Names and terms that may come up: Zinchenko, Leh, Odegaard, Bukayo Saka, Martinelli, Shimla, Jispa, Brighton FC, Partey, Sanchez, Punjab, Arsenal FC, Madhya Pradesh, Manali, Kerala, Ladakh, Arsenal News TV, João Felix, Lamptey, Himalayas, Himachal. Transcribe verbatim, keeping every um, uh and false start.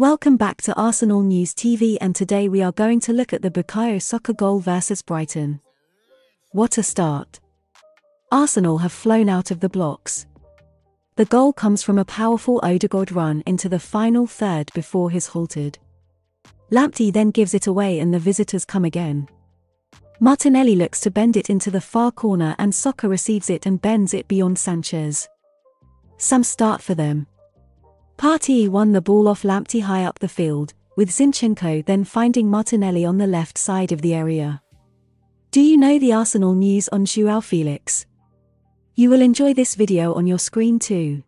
Welcome back to Arsenal News T V, and today we are going to look at the Bukayo Saka goal versus Brighton. What a start! Arsenal have flown out of the blocks. The goal comes from a powerful Odegaard run into the final third before he's halted. Lamptey then gives it away and the visitors come again. Martinelli looks to bend it into the far corner and Saka receives it and bends it beyond Sanchez. Some start for them. Partey won the ball off Lamptey high up the field, with Zinchenko then finding Martinelli on the left side of the area. Do you know the Arsenal news on João Felix? You will enjoy this video on your screen too.